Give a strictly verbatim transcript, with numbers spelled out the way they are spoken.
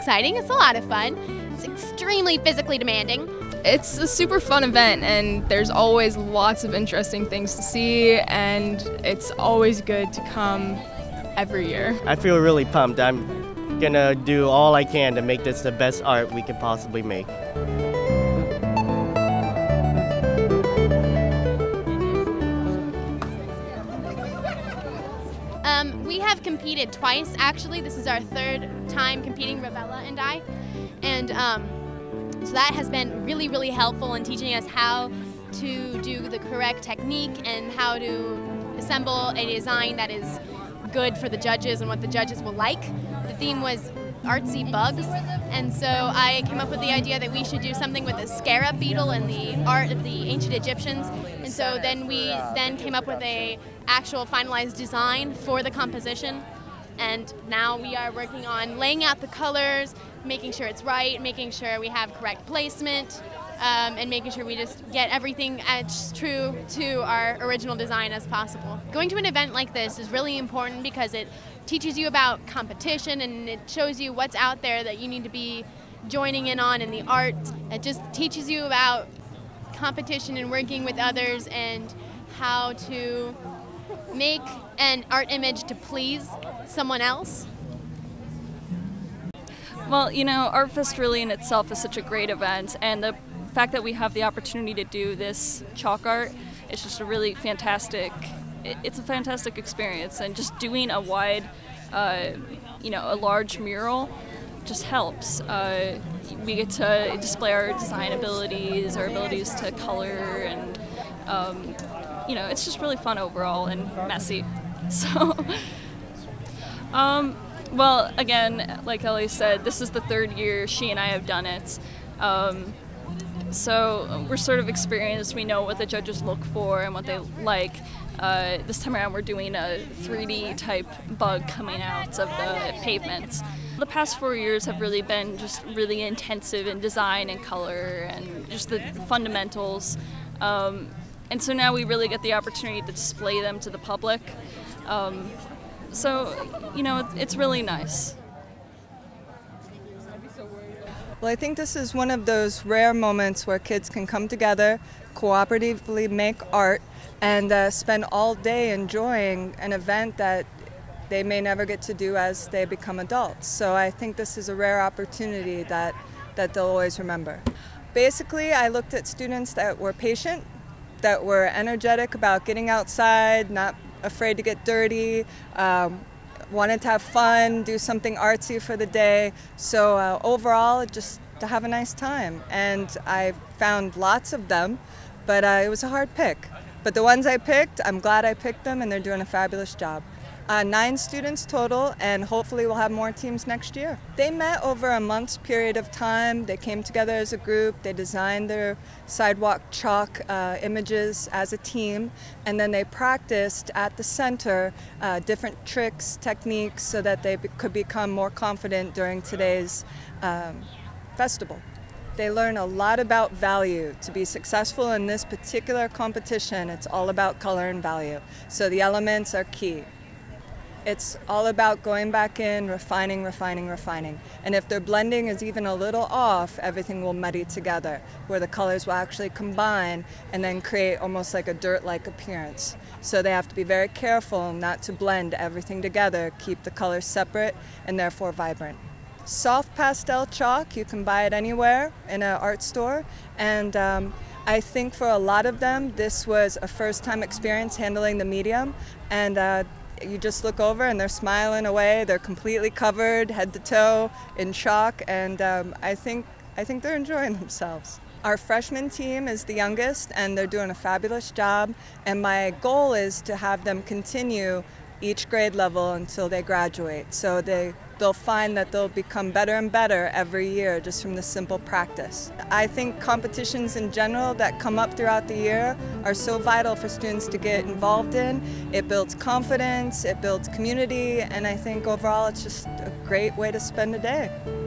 exciting. It's a lot of fun. It's extremely physically demanding. It's a super fun event, and there's always lots of interesting things to see, and it's always good to come every year. I feel really pumped. I'm gonna do all I can to make this the best art we could possibly make. Um, we have competed twice, actually. This is our third time competing, Ravella and I. And um, so that has been really, really helpful in teaching us how to do the correct technique and how to assemble a design that is good for the judges and what the judges will like. The theme was artsy bugs, and so I came up with the idea that we should do something with a scarab beetle and the art of the ancient Egyptians. And so then we then came up with a actual finalized design for the composition, and now we are working on laying out the colors, making sure it's right, making sure we have correct placement, um, and making sure we just get everything as true to our original design as possible. Going to an event like this is really important because it teaches you about competition, and it shows you what's out there that you need to be joining in on in the art. It just teaches you about competition and working with others and how to make an art image to please someone else. Well, you know, ArtFest really in itself is such a great event, and the fact that we have the opportunity to do this chalk art, it's just a really fantastic, it's a fantastic experience, and just doing a wide, uh, you know, a large mural just helps. Uh, we get to display our design abilities, our abilities to color, and, um, you know, it's just really fun overall and messy. So, um, well, again, like Ellie said, this is the third year she and I have done it. Um, so we're sort of experienced. We know what the judges look for and what they like. Uh, this time around, we're doing a three D type bug coming out of the pavement. The past four years have really been just really intensive in design and color and just the fundamentals. Um, and so now we really get the opportunity to display them to the public. Um, So, you know, it's really nice. Well, I think this is one of those rare moments where kids can come together, cooperatively make art, and uh, spend all day enjoying an event that they may never get to do as they become adults. So I think this is a rare opportunity that, that they'll always remember. Basically, I looked at students that were patient, that were energetic about getting outside, not afraid to get dirty, um, wanted to have fun, do something artsy for the day. So uh, overall, just to have a nice time. And I found lots of them, but uh, it was a hard pick. But the ones I picked, I'm glad I picked them, and they're doing a fabulous job. Uh, nine students total, and hopefully we'll have more teams next year. They met over a month's period of time. They came together as a group. They designed their sidewalk chalk uh, images as a team, and then they practiced at the center uh, different tricks, techniques, so that they be could become more confident during today's um, festival. They learn a lot about value. To be successful in this particular competition, it's all about color and value. So the elements are key. It's all about going back in, refining, refining, refining. And if their blending is even a little off, everything will muddy together, where the colors will actually combine and then create almost like a dirt-like appearance. So they have to be very careful not to blend everything together, keep the colors separate and therefore vibrant. Soft pastel chalk, you can buy it anywhere in an art store. And um, I think for a lot of them, this was a first-time experience handling the medium. and. Uh, You just look over and they're smiling away. They're completely covered, head to toe, in chalk, and um, I think I think they're enjoying themselves. Our freshman team is the youngest, and they're doing a fabulous job. And my goal is to have them continue each grade level until they graduate. So they they'll find that they'll become better and better every year just from the simple practice. I think competitions in general that come up throughout the year are so vital for students to get involved in. It builds confidence, it builds community, and I think overall it's just a great way to spend a day.